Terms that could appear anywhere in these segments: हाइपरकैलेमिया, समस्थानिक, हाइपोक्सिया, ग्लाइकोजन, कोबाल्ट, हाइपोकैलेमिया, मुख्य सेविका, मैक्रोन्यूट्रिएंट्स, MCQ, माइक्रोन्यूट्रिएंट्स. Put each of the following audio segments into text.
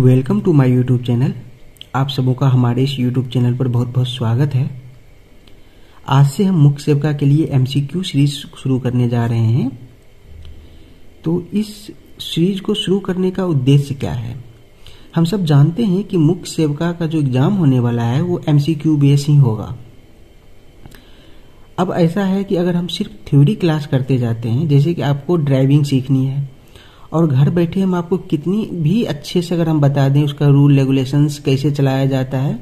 Welcome to my YouTube channel. आप सबों का हमारे इस यूट्यूब चैनल पर बहुत बहुत स्वागत है। आज से हम मुख्य सेविका के लिए एमसीक्यू सीरीज शुरू करने जा रहे हैं। तो इस सीरीज को शुरू करने का उद्देश्य क्या है? हम सब जानते हैं कि मुख्य सेविका का जो एग्जाम होने वाला है वो एमसीक्यू बेस ही होगा। अब ऐसा है कि अगर हम सिर्फ थ्योरी क्लास करते जाते हैं, जैसे कि आपको ड्राइविंग सीखनी है और घर बैठे हम आपको कितनी भी अच्छे से अगर हम बता दें उसका रूल रेगुलेशंस कैसे चलाया जाता है,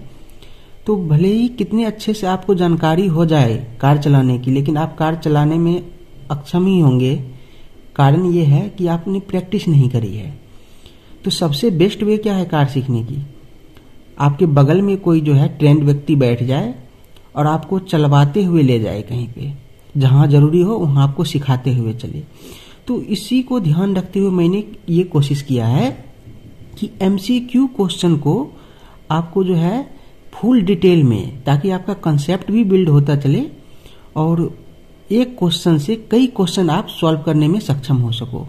तो भले ही कितने अच्छे से आपको जानकारी हो जाए कार चलाने की, लेकिन आप कार चलाने में अक्षम ही होंगे। कारण ये है कि आपने प्रैक्टिस नहीं करी है। तो सबसे बेस्ट वे क्या है कार सीखने की? आपके बगल में कोई जो है ट्रेंड व्यक्ति बैठ जाए और आपको चलवाते हुए ले जाए कहीं पे, जहाँ जरूरी हो वहाँ आपको सिखाते हुए चले। तो इसी को ध्यान रखते हुए मैंने ये कोशिश किया है कि एमसीक्यू क्वेश्चन को आपको जो है फुल डिटेल में, ताकि आपका कंसेप्ट भी बिल्ड होता चले और एक क्वेश्चन से कई क्वेश्चन आप सॉल्व करने में सक्षम हो सको।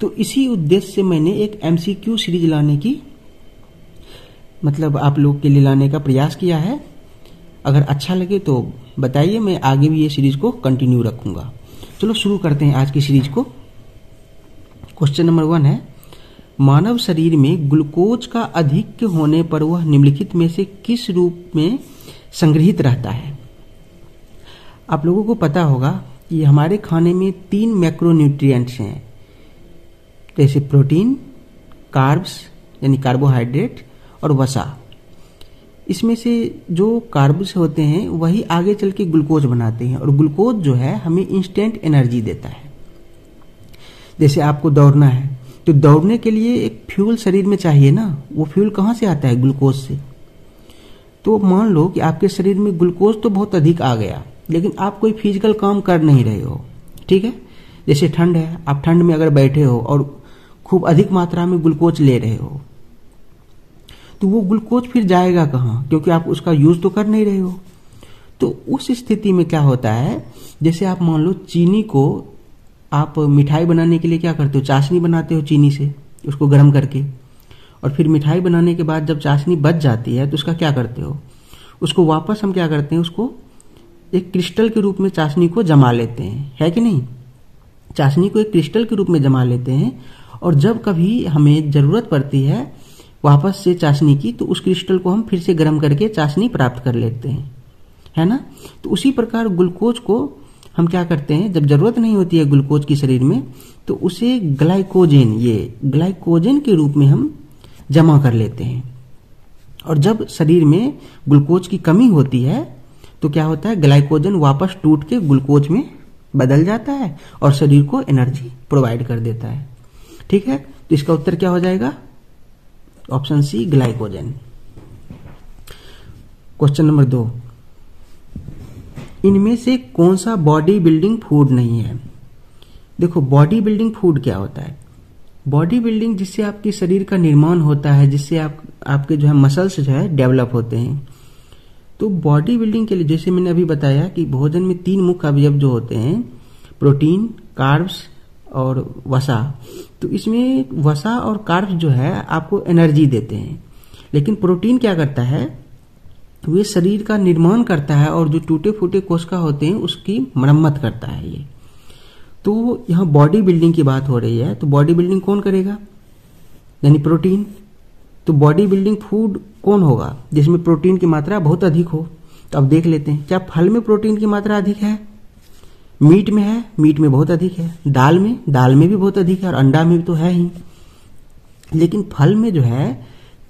तो इसी उद्देश्य से मैंने एक एमसीक्यू सीरीज लाने की, मतलब आप लोग के लिए लाने का प्रयास किया है। अगर अच्छा लगे तो बताइए, मैं आगे भी ये सीरीज को कंटिन्यू रखूंगा। चलो शुरू करते हैं आज की सीरीज को। क्वेश्चन नंबर 1 है, मानव शरीर में ग्लूकोज का अधिक होने पर वह निम्नलिखित में से किस रूप में संग्रहित रहता है? आप लोगों को पता होगा कि हमारे खाने में 3 मैक्रोन्यूट्रिएंट्स हैं, जैसे प्रोटीन, कार्ब्स यानी कार्बोहाइड्रेट और वसा। इसमें से जो कार्ब्स होते हैं वही आगे चल के ग्लूकोज बनाते हैं, और ग्लूकोज जो है हमें इंस्टेंट एनर्जी देता है। जैसे आपको दौड़ना है तो दौड़ने के लिए एक फ्यूल शरीर में चाहिए ना, वो फ्यूल कहाँ से आता है? ग्लूकोज से। तो मान लो कि आपके शरीर में ग्लूकोज तो बहुत अधिक आ गया, लेकिन आप कोई फिजिकल काम कर नहीं रहे हो, ठीक है? जैसे ठंड है, आप ठंड में अगर बैठे हो और खूब अधिक मात्रा में ग्लूकोज ले रहे हो, तो वो ग्लूकोज फिर जाएगा कहाँ? क्योंकि आप उसका यूज तो कर नहीं रहे हो। तो उस स्थिति में क्या होता है, जैसे आप मान लो चीनी को आप मिठाई बनाने के लिए क्या करते हो? चाशनी बनाते हो चीनी से, उसको गर्म करके, और फिर मिठाई बनाने के बाद जब चाशनी बच जाती है तो उसका क्या करते हो? उसको वापस हम क्या करते हैं, उसको एक क्रिस्टल के रूप में चाशनी को जमा लेते हैं, है कि नहीं? चाशनी को एक क्रिस्टल के रूप में जमा लेते हैं, और जब कभी हमें जरूरत पड़ती है वापस से चाशनी की, तो उस क्रिस्टल को हम फिर से गर्म करके चाशनी प्राप्त कर लेते हैं, है ना? तो उसी प्रकार ग्लूकोज को हम क्या करते हैं, जब जरूरत नहीं होती है ग्लूकोज की शरीर में, तो उसे ग्लाइकोजन, ये ग्लाइकोजन के रूप में हम जमा कर लेते हैं। और जब शरीर में ग्लूकोज की कमी होती है तो क्या होता है, ग्लाइकोजन वापस टूट के ग्लूकोज में बदल जाता है और शरीर को एनर्जी प्रोवाइड कर देता है, ठीक है? तो इसका उत्तर क्या हो जाएगा? Option C, ग्लाइकोजन। Question number 2, इनमें से कौन सा बॉडी बिल्डिंग फूड नहीं है? देखो, बॉडी बिल्डिंग फूड क्या होता है? बॉडी बिल्डिंग जिससे आपके शरीर का निर्माण होता है, जिससे आपके जो है मसल्स जो है डेवलप होते हैं। तो बॉडी बिल्डिंग के लिए, जैसे मैंने अभी बताया कि भोजन में 3 मुख्य अवयव जो होते हैं, प्रोटीन, कार्ब्स और वसा। तो इसमें वसा और कार्ब्स जो है आपको एनर्जी देते हैं, लेकिन प्रोटीन क्या करता है, वे शरीर का निर्माण करता है और जो टूटे फूटे कोशिका होते हैं उसकी मरम्मत करता है ये। तो यहाँ बॉडी बिल्डिंग की बात हो रही है, तो बॉडी बिल्डिंग कौन करेगा, यानी प्रोटीन। तो बॉडी बिल्डिंग फूड कौन होगा, जिसमें प्रोटीन की मात्रा बहुत अधिक हो। तो अब देख लेते हैं, क्या फल में प्रोटीन की मात्रा अधिक है? मीट में है, मीट में बहुत अधिक है। दाल में, दाल में भी बहुत अधिक है, और अंडा में भी तो है ही। लेकिन फल में जो है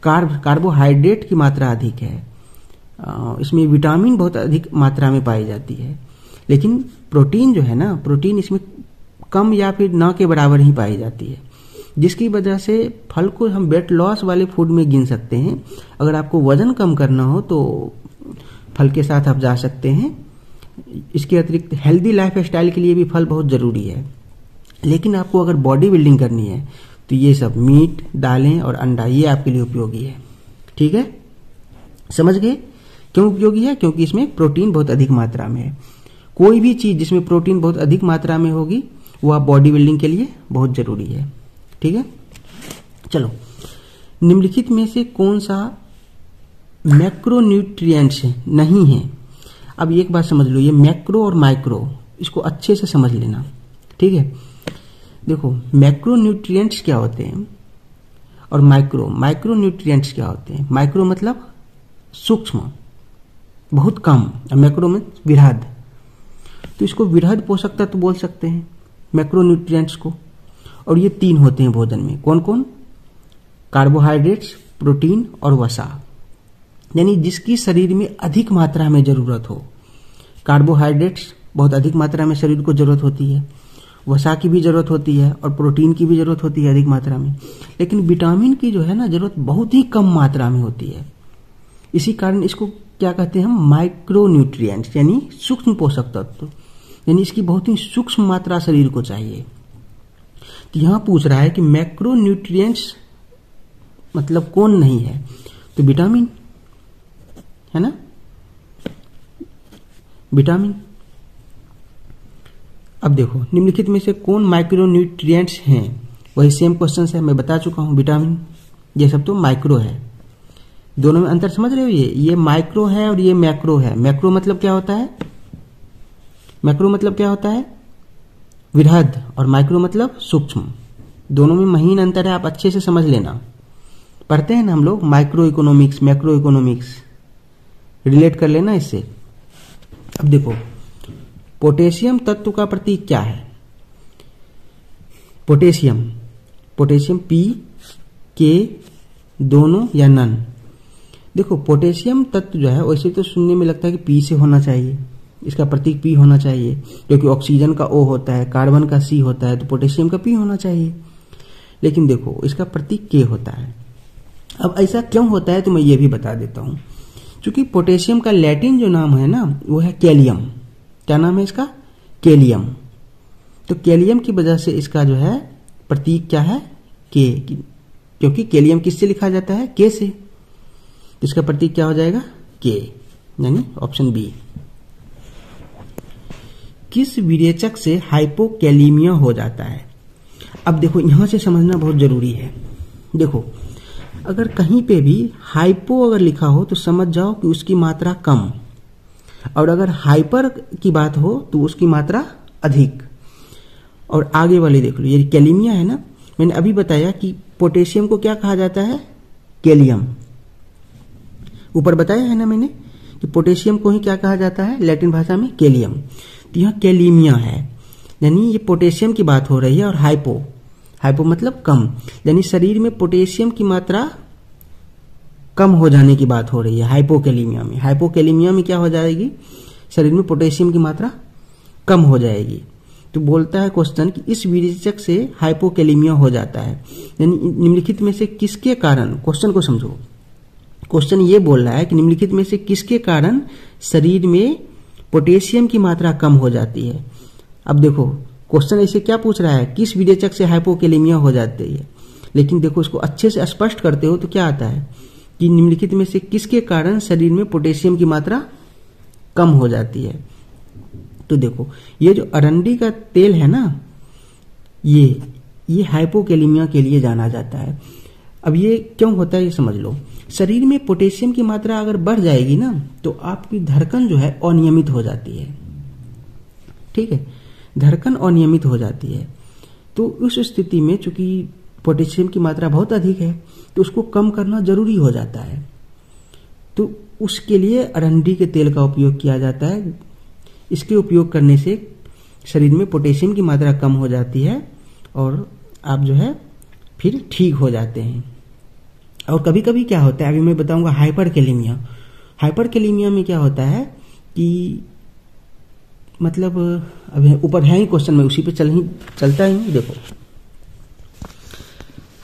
कार्बोहाइड्रेट की मात्रा अधिक है, इसमें विटामिन बहुत अधिक मात्रा में पाई जाती है। लेकिन प्रोटीन जो है ना, प्रोटीन इसमें कम या फिर ना के बराबर ही पाई जाती है, जिसकी वजह से फल को हम वेट लॉस वाले फूड में गिन सकते हैं। अगर आपको वजन कम करना हो तो फल के साथ आप जा सकते हैं। इसके अतिरिक्त हेल्दी लाइफस्टाइल के लिए भी फल बहुत जरूरी है। लेकिन आपको अगर बॉडी बिल्डिंग करनी है तो ये सब मीट, दालें और अंडा, ये आपके लिए उपयोगी है, ठीक है? समझ गए क्यों उपयोगी है? क्योंकि इसमें प्रोटीन बहुत अधिक मात्रा में है। कोई भी चीज जिसमें प्रोटीन बहुत अधिक मात्रा में होगी वह बॉडी बिल्डिंग के लिए बहुत जरूरी है, ठीक है? चलो, निम्नलिखित में से कौन सा मैक्रोन्यूट्रिएंट्स नहीं है। अब एक बात समझ लो, ये मैक्रो और माइक्रो इसको अच्छे से समझ लेना, ठीक है। देखो मैक्रोन्यूट्रिएंट्स क्या होते हैं और माइक्रोन्यूट्रिएंट्स क्या होते हैं। माइक्रो मतलब सूक्ष्म, बहुत कम, और मैक्रो में विरहद। तो इसको विरहद पोषक तत्व तो बोल सकते हैं मैक्रोन्यूट्रिएंट्स को। और ये तीन होते हैं भोजन में, कौन कौन? कार्बोहाइड्रेट्स, प्रोटीन और वसा। यानी जिसकी शरीर में अधिक मात्रा में जरूरत हो, कार्बोहाइड्रेट्स बहुत अधिक मात्रा में शरीर को जरूरत होती है, वसा की भी जरूरत होती है और प्रोटीन की भी जरूरत होती है अधिक मात्रा में। लेकिन विटामिन की जो है ना जरूरत बहुत ही कम मात्रा में होती है। इसी कारण इसको क्या कहते हैं हम, माइक्रोन्यूट्रिएंट्स यानी सूक्ष्म पोषक तत्व, यानी इसकी बहुत ही सूक्ष्म मात्रा शरीर को चाहिए। तो यहां पूछ रहा है कि मैक्रोन्यूट्रिएंट्स मतलब कौन नहीं है, तो विटामिन है ना, विटामिन। अब देखो निम्नलिखित में से कौन माइक्रोन्यूट्रिएंट्स हैं, वही सेम क्वेश्चन है, मैं बता चुका हूं विटामिन, ये सब तो माइक्रो है। दोनों में अंतर समझ रहे हो, ये माइक्रो है और ये मैक्रो है। मैक्रो मतलब क्या होता है, मैक्रो मतलब क्या होता है, वृहद, और माइक्रो मतलब सूक्ष्म। दोनों में महीन अंतर है, आप अच्छे से समझ लेना। पढ़ते हैं ना हम लोग microeconomics, macroeconomics, relate कर लेना इससे। अब देखो पोटेशियम तत्व का प्रतीक क्या है। पोटेशियम, पोटेशियम पी के दोनों या नन। देखो पोटेशियम तत्व जो है वैसे तो सुनने में लगता है कि पी से होना चाहिए, इसका प्रतीक पी होना चाहिए, क्योंकि ऑक्सीजन का ओ होता है, कार्बन का सी होता है, तो पोटेशियम का पी होना चाहिए। लेकिन देखो इसका प्रतीक के होता है। अब ऐसा क्यों होता है तो मैं ये भी बता देता हूं, क्योंकि पोटेशियम का लैटिन जो नाम है ना वो है कैलियम। क्या नाम है इसका, कैलियम। तो कैलियम की वजह से इसका जो है प्रतीक क्या है, के, क्योंकि कैलियम किससे लिखा जाता है, के से। इसका प्रतीक क्या हो जाएगा, के, यानी ऑप्शन बी। किस विरेचक से हाइपोकैलेमिया हो जाता है। अब देखो यहां से समझना बहुत जरूरी है। देखो अगर कहीं पे भी हाइपो अगर लिखा हो तो समझ जाओ कि उसकी मात्रा कम, और अगर हाइपर की बात हो तो उसकी मात्रा अधिक। और आगे वाले देख लो, ये कैलेमिया है ना, मैंने अभी बताया कि पोटेशियम को क्या कहा जाता है, कैलियम। ऊपर बताया है ना मैंने कि पोटेशियम को ही क्या कहा जाता है लैटिन भाषा में, कैलियम। तो यहाँ कैलीमिया है, यानी ये पोटेशियम की बात हो रही है। और हाइपो, हाइपो मतलब कम, यानी शरीर में पोटेशियम की मात्रा कम हो जाने की बात हो रही है हाइपोकैलेमिया में। हाइपोकैलेमिया में क्या हो जाएगी, शरीर में पोटेशियम की मात्रा कम हो जाएगी। तो बोलता है क्वेश्चन कि इस विरेचक से हाइपोकैलेमिया हो जाता है, यानी निम्नलिखित में से किसके कारण। क्वेश्चन को समझो, क्वेश्चन ये बोल रहा है कि निम्नलिखित में से किसके कारण शरीर में पोटेशियम की मात्रा कम हो जाती है। अब देखो क्वेश्चन ऐसे क्या पूछ रहा है, किस विरेचक से हाइपोकैलेमिया हो जाती है, लेकिन देखो इसको अच्छे से स्पष्ट करते हो तो क्या आता है कि निम्नलिखित में से किसके कारण शरीर में पोटेशियम की मात्रा कम हो जाती है। तो देखो ये जो अरंडी का तेल है ना, ये हाइपोकैलेमिया के लिए जाना जाता है। अब ये क्यों होता है ये समझ लो, शरीर में पोटेशियम की मात्रा अगर बढ़ जाएगी ना तो आपकी धड़कन जो है अनियमित हो जाती है, ठीक है, धड़कन अनियमित हो जाती है। तो उस स्थिति में चूंकि पोटेशियम की मात्रा बहुत अधिक है तो उसको कम करना जरूरी हो जाता है। तो उसके लिए अरंडी के तेल का उपयोग किया जाता है। इसके उपयोग करने से शरीर में पोटेशियम की मात्रा कम हो जाती है और आप जो है फिर ठीक हो जाते हैं। और कभी कभी क्या होता है, अभी मैं बताऊंगा हाइपरकैलेमिया। हाइपरकैलेमिया में क्या होता है कि मतलब अभी ऊपर है ही क्वेश्चन में, उसी पे चलता ही देखो।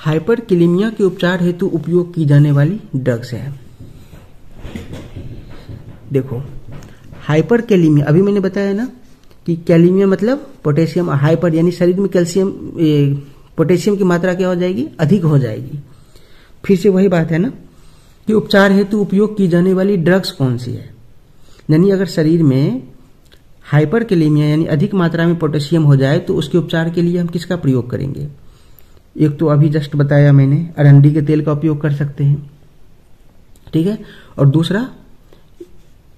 हाइपरकैलेमिया के उपचार हेतु उपयोग की जाने वाली ड्रग्स है। देखो हाइपरकैलेमिया, अभी मैंने बताया ना कि कैलेमिया मतलब पोटेशियम, हाइपर यानी शरीर में कैल्शियम, पोटेशियम की मात्रा क्या हो जाएगी, अधिक हो जाएगी। फिर से वही बात है ना कि उपचार हेतु उपयोग की जाने वाली ड्रग्स कौन सी है, यानी अगर शरीर में हाइपरकैलेमिया यानी अधिक मात्रा में पोटेशियम हो जाए तो उसके उपचार के लिए हम किसका प्रयोग करेंगे, एक तो अभी जस्ट बताया मैंने, अरंडी के तेल का उपयोग कर सकते हैं, ठीक है। और दूसरा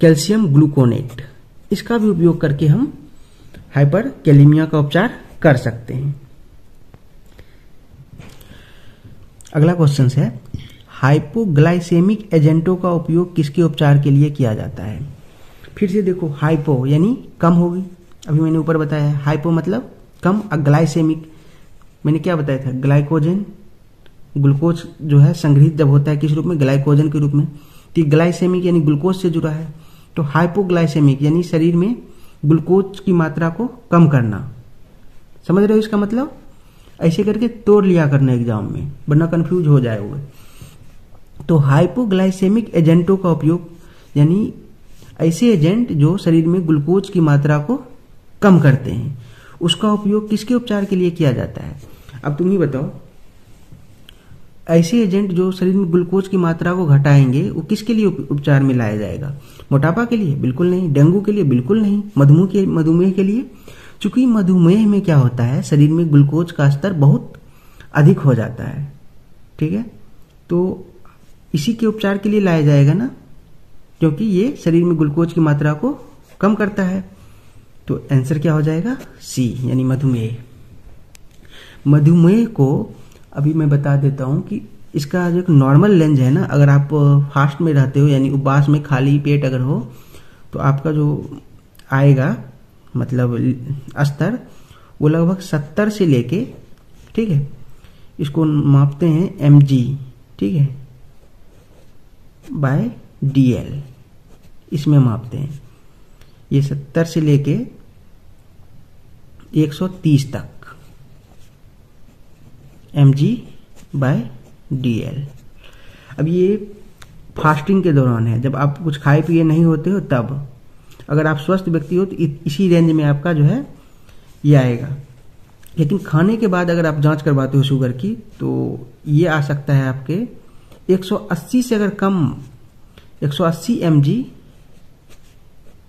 कैल्शियम ग्लूकोनेट, इसका भी उपयोग करके हम हाइपरकैलेमिया का उपचार कर सकते हैं। अगला क्वेश्चन है, हाइपोग्लाइसेमिक एजेंटों का उपयोग किसके उपचार के लिए किया जाता है। फिर से देखो, हाइपो यानी कम होगी, अभी मैंने ऊपर बताया है, हाइपो मतलब कम, ग्लाइसेमिक मैंने क्या बताया था, ग्लाइकोजन, ग्लूकोज जो है संग्रहित जब होता है किस रूप में, ग्लाइकोजन के रूप में, तो ग्लाइसेमिक यानी ग्लूकोज से जुड़ा है। तो हाइपोग्लाइसेमिक यानी शरीर में ग्लूकोज की मात्रा को कम करना, समझ रहे हो इसका मतलब। ऐसे करके तोड़ लिया करना एग्जाम में, वरना कंफ्यूज हो जाएगा। तो हाइपोग्लाइसेमिक एजेंटों का उपयोग यानी ऐसे एजेंट जो शरीर में ग्लूकोज की मात्रा को कम करते हैं, उसका उपयोग किसके उपचार के लिए किया जाता है। अब तुम ही बताओ, ऐसे एजेंट जो शरीर में ग्लूकोज की मात्रा को घटाएंगे वो किसके लिए उपचार में लाया जाएगा। मोटापा के लिए बिल्कुल नहीं, डेंगू के लिए बिल्कुल नहीं, मधुमेह के लिए, क्योंकि मधुमेह में क्या होता है, शरीर में ग्लूकोज का स्तर बहुत अधिक हो जाता है, ठीक है। तो इसी के उपचार के लिए लाया जाएगा ना, क्योंकि ये शरीर में ग्लूकोज की मात्रा को कम करता है। तो आंसर क्या हो जाएगा, सी यानी मधुमेह। मधुमेह को अभी मैं बता देता हूँ कि इसका जो एक नॉर्मल लेंज है ना, अगर आप फास्ट में रहते हो यानी उपवास में खाली पेट अगर हो, तो आपका जो आएगा मतलब स्तर वो लगभग 70 से लेके, ठीक है, इसको मापते हैं mg, ठीक है, बाय dl, इसमें मापते हैं। ये 70 से लेके 130 तक mg बाय dl। अब ये फास्टिंग के दौरान है, जब आप कुछ खाए पिए नहीं होते हो तब। अगर आप स्वस्थ व्यक्ति हो तो इसी रेंज में आपका जो है ये आएगा, लेकिन खाने के बाद अगर आप जांच करवाते हो शुगर की तो ये आ सकता है आपके 180 से अगर कम, 180 mg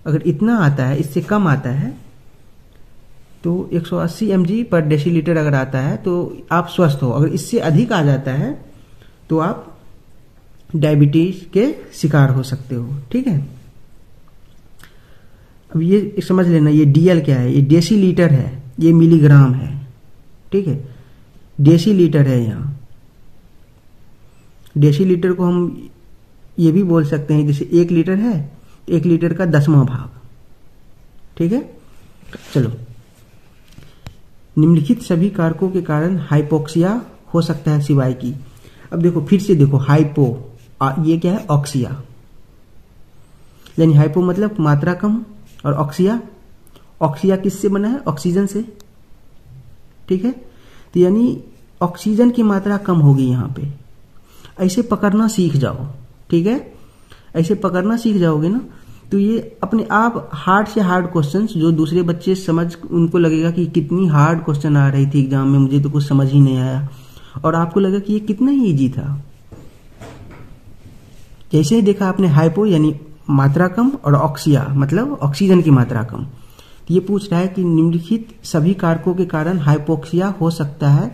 अगर इतना आता है, इससे कम आता है तो 180 mg पर डेसीलीटर अगर आता है तो आप स्वस्थ हो। अगर इससे अधिक आ जाता है तो आप डायबिटीज के शिकार हो सकते हो, ठीक है। अब ये समझ लेना, ये डीएल क्या है, ये डेसीलीटर है, ये मिलीग्राम है, ठीक है, डेसीलीटर है। यहाँ डेसीलीटर को हम ये भी बोल सकते हैं, जैसे 1 लीटर है, 1 लीटर का 10वां भाग, ठीक है। चलो, निम्नलिखित सभी कारकों के कारण हाइपोक्सिया हो सकता है सिवाय की। अब देखो, फिर से देखो, हाइपो ये क्या है, ऑक्सिया, यानी हाइपो मतलब मात्रा कम, और ऑक्सिया, ऑक्सिया किससे बना है, ऑक्सीजन से, ठीक है। तो यानी ऑक्सीजन की मात्रा कम होगी यहाँ पे। ऐसे पकड़ना सीख जाओ, ठीक है, ऐसे पकड़ना सीख जाओगे ना तो ये अपने आप हार्ड से हार्ड क्वेश्चंस जो दूसरे बच्चे समझ, उनको लगेगा कि कितनी हार्ड क्वेश्चन आ रही थी एग्जाम में, मुझे तो कुछ समझ ही नहीं आया, और आपको लगा कि ये कितना ही ईजी था। जैसे ही देखा आपने हाइपो यानी मात्रा कम और ऑक्सिया मतलब ऑक्सीजन की मात्रा कम, तो ये पूछ रहा है कि निम्नलिखित सभी कारकों के कारण हाइपोक्सिया हो सकता है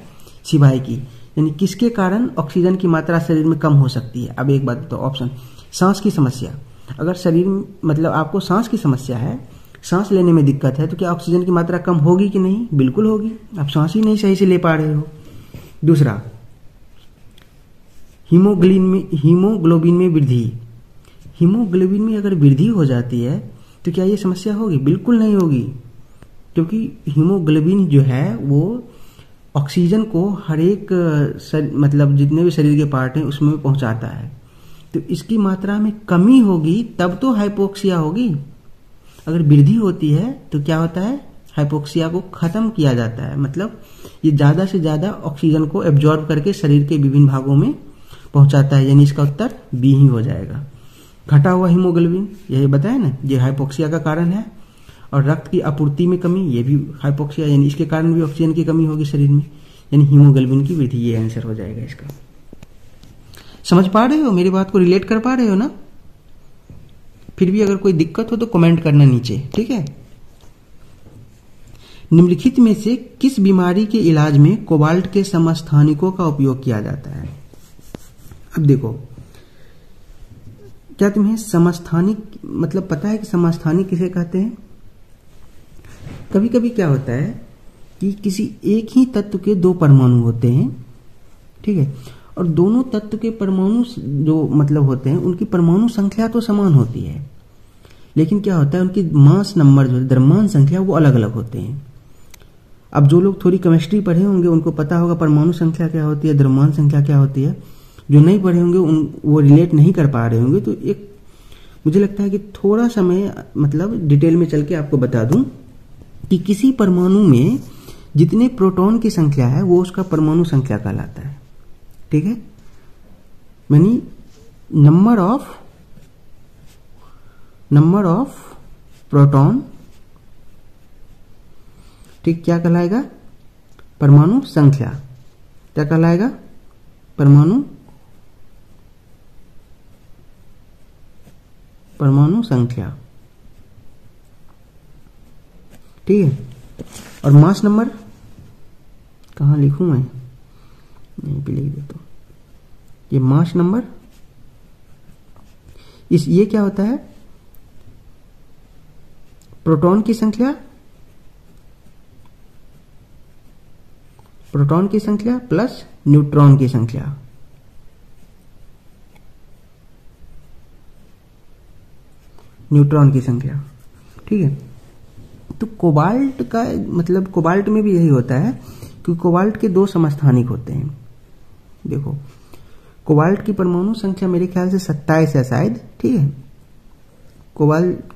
सिवाय की, यानी किसके कारण ऑक्सीजन की मात्रा शरीर में कम हो सकती है। अब एक बात बताओ, ऑप्शन, सांस की समस्या, अगर शरीर मतलब आपको सांस की समस्या है, सांस लेने में दिक्कत है, तो क्या ऑक्सीजन की मात्रा कम होगी कि नहीं, बिल्कुल होगी, आप सांस ही नहीं सही से ले पा रहे हो। दूसरा, हीमोग्लोबिन में वृद्धि, हीमोग्लोबिन में अगर वृद्धि हो जाती है तो क्या ये समस्या होगी, बिल्कुल नहीं होगी, क्योंकि हीमोग्लोबिन जो है वो ऑक्सीजन को हर एक मतलब जितने भी शरीर के पार्ट हैं उसमें पहुंचाता है। तो इसकी मात्रा में कमी होगी तब तो हाइपोक्सिया होगी। अगर वृद्धि होती है तो क्या होता है, हाइपोक्सिया को खत्म किया जाता है, मतलब ये ज़्यादा से ज़्यादा ऑक्सीजन को एब्जॉर्ब करके शरीर के विभिन्न भागों में पहुंचाता है, यानी इसका उत्तर बी ही हो जाएगा। घटा हुआ हीमोग्लोबिन, यही बताया ना, ये हाइपोक्सिया का कारण है। और रक्त की आपूर्ति में कमी, ये भी हाइपोक्सिया, यानी इसके कारण भी ऑक्सीजन की कमी होगी शरीर में, यानी हीमोग्लोबिन की वृद्धि, ये आंसर हो जाएगा इसका। समझ पा रहे हो, मेरी बात को रिलेट कर पा रहे हो ना। फिर भी अगर कोई दिक्कत हो तो कमेंट करना नीचे, ठीक है। निम्नलिखित में से किस बीमारी के इलाज में कोबाल्ट के समस्थानिकों का उपयोग किया जाता है? अब देखो, क्या तुम्हें समस्थानिक मतलब पता है कि समस्थानिक किसे कहते हैं? कभी कभी क्या होता है कि किसी एक ही तत्व के दो परमाणु होते हैं, ठीक है, और दोनों तत्व के परमाणु जो मतलब होते हैं उनकी परमाणु संख्या तो समान होती है, लेकिन क्या होता है उनकी मास नंबर जो द्रव्यमान संख्या वो अलग अलग होते हैं। अब जो लोग थोड़ी केमिस्ट्री पढ़े होंगे उनको पता होगा परमाणु संख्या क्या होती है, द्रव्यमान संख्या क्या होती है। जो नहीं पढ़े होंगे वो रिलेट नहीं कर पा रहे होंगे, तो एक मुझे लगता है कि थोड़ा सा मैं मतलब डिटेल में चल के आपको बता दूं कि किसी परमाणु में जितने प्रोटॉन की संख्या है वो उसका परमाणु संख्या कहलाता है, ठीक है, यानी नंबर ऑफ प्रोटॉन, ठीक, क्या कहलाएगा? परमाणु संख्या। क्या कहलाएगा? परमाणु संख्या, ठीक है। और मास नंबर कहाँ लिखूं मैं? नहीं पे लिख देता हूं। ये मास नंबर ये क्या होता है? प्रोटॉन की संख्या प्लस न्यूट्रॉन की संख्या, ठीक है। तो कोबाल्ट का मतलब कोबाल्ट में भी यही होता है कि कोबाल्ट के दो समस्थानिक होते हैं। देखो, कोबाल्ट की परमाणु संख्या मेरे ख्याल से 27 है शायद, ठीक है,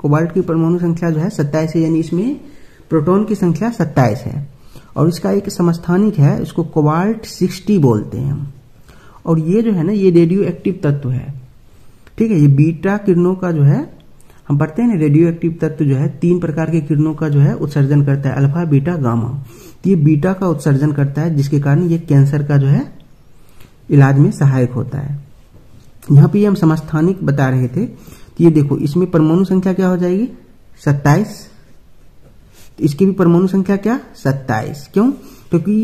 कोबाल्ट की परमाणु संख्या जो है 27 है, यानी इसमें प्रोटॉन की संख्या 27 है, और इसका एक समस्थानिक है, इसको कोबाल्ट 60 बोलते हैं हम। और ये जो है ना, ये रेडियो एक्टिव तत्व है, ठीक है, ये बीटा किरणों का जो है, हम पढ़ते हैं ना, रेडियो एक्टिव तत्व जो है 3 प्रकार के किरणों का जो है उत्सर्जन करता है, अल्फा, बीटा, गामा। ये बीटा का उत्सर्जन करता है, जिसके कारण ये कैंसर का जो है इलाज में सहायक होता है। यहाँ पे हम समस्थानिक बता रहे थे। ये देखो, इसमें परमाणु संख्या क्या हो जाएगी? 27। इसकी भी परमाणु संख्या क्या? 27। क्यों? क्योंकि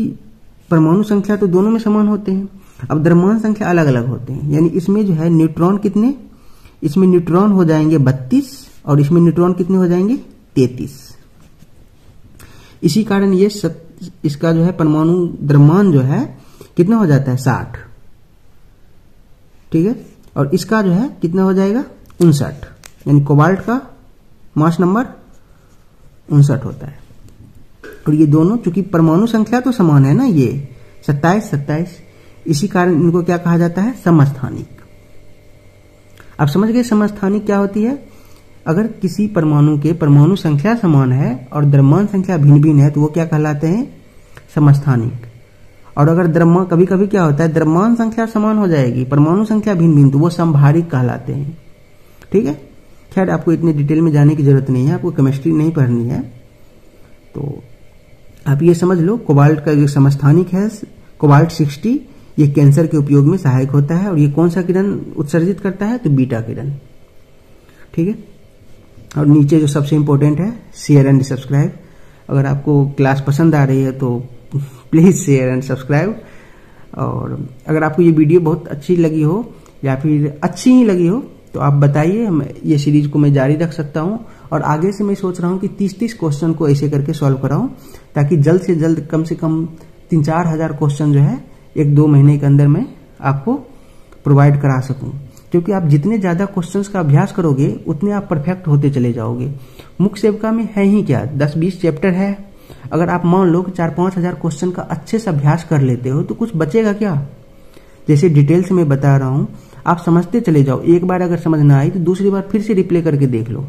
परमाणु संख्या तो दोनों में समान होते हैं, अब द्रव्यमान संख्या अलग अलग होते हैं, यानी इसमें जो है न्यूट्रॉन कितने, इसमें न्यूट्रॉन हो जाएंगे 32, और इसमें न्यूट्रॉन कितने हो जाएंगे 33। इसी कारण ये सब इसका जो है परमाणु द्रव्यमान जो है कितना हो जाता है? 60, ठीक है, और इसका जो है कितना हो जाएगा? 59, यानी कोबाल्ट का मास नंबर 59 होता है। और ये दोनों चूंकि परमाणु संख्या तो समान है ना, ये 27, इसी कारण इनको क्या कहा जाता है? समस्थानिक। आप समझ गए समस्थानिक क्या होती है? अगर किसी परमाणु के परमाणु संख्या समान है और द्रव्यमान संख्या भिन्न भिन्न है तो वो क्या कहलाते हैं? समस्थानिक। और अगर द्रव्यमान, कभी कभी क्या होता है, द्रव्यमान संख्या समान हो जाएगी, परमाणु संख्या भिन्न भिन्न, तो वो समभारिक कहलाते हैं, ठीक है। खैर, आपको इतने डिटेल में जाने की जरूरत नहीं है, आपको केमिस्ट्री नहीं पढ़नी है, तो आप ये समझ लो कोबाल्ट का जो समस्थानिक है कोबाल्ट 60, ये कैंसर के उपयोग में सहायक होता है। और ये कौन सा किरण उत्सर्जित करता है? तो बीटा किरण, ठीक है। और नीचे जो सबसे इम्पोर्टेंट है, शेयर एंड सब्सक्राइब। अगर आपको क्लास पसंद आ रही है तो प्लीज़ शेयर एंड सब्सक्राइब। और अगर आपको ये वीडियो बहुत अच्छी लगी हो या फिर अच्छी ही लगी हो तो आप बताइए, हम ये सीरीज को मैं जारी रख सकता हूं। और आगे से मैं सोच रहा हूं कि 30-30 क्वेश्चन को ऐसे करके सॉल्व कराऊं, ताकि जल्द से जल्द कम से कम 3-4 हज़ार क्वेश्चन जो है 1-2 महीने के अंदर मैं आपको प्रोवाइड करा सकूं। क्योंकि आप जितने ज़्यादा क्वेश्चंस का अभ्यास करोगे उतने आप परफेक्ट होते चले जाओगे। मुख्य सेविका में है ही क्या, 10-20 चैप्टर है, अगर आप मान लो कि 4-5 हज़ार क्वेश्चन का अच्छे से अभ्यास कर लेते हो तो कुछ बचेगा क्या? जैसे डिटेल से मैं बता रहा हूँ, आप समझते चले जाओ। एक बार अगर समझ ना आई तो दूसरी बार फिर से रिप्ले करके देख लो,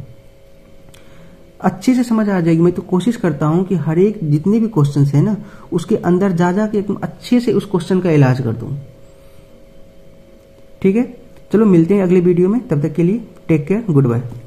अच्छे से समझ आ जाएगी। मैं तो कोशिश करता हूं कि हर एक जितने भी क्वेश्चंस है ना उसके अंदर जा जाके एकदम अच्छे से उस क्वेश्चन का इलाज कर दूं, ठीक है। चलो मिलते हैं अगले वीडियो में, तब तक के लिए टेक केयर, गुड बाय।